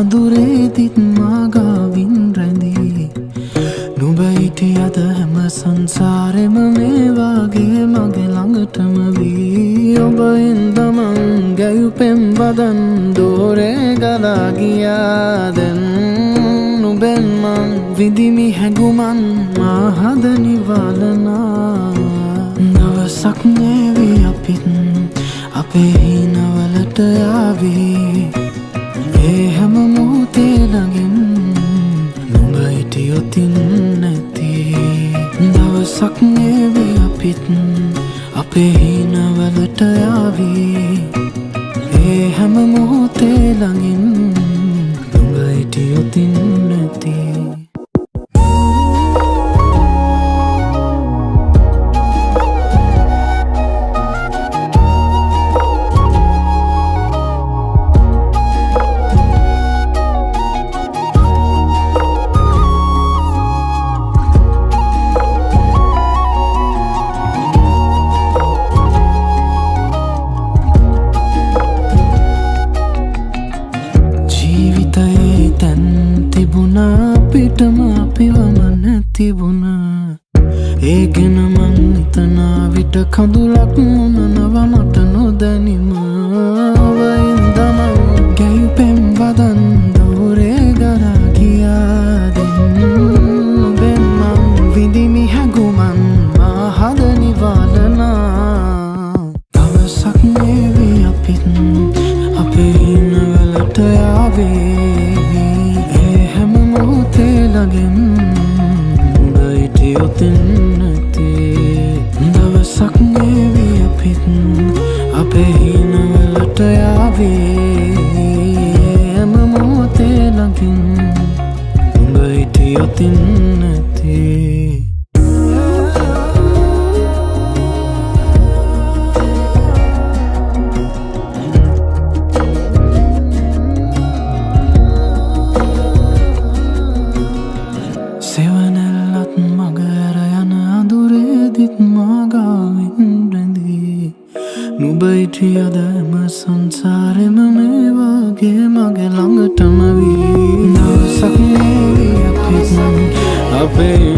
අඳුරේදිත් මාගාවින් රැඳී නුඹ හිටියද හැම සංසාරෙම මේ වාගේ මගේ ළඟටම වී ඔබෙන් තමන් ගැයුපෙන් වදන් දෝරේ ගලා ගියා දැන් නුඹෙන් මං විඳිමි හැඟුමන් මා හද නිවලනා දවසක් එවි අපිත් අපේ හිනවලට ආවි හැම මොහොතේ ළඟින් නුඹ හිටියොතින් නැති දවසක් එවි අපිත් අපේ හිනවලට ආවි හැම මොහොතේ ළඟින් නුඹ හිටියොතින් නැති Baby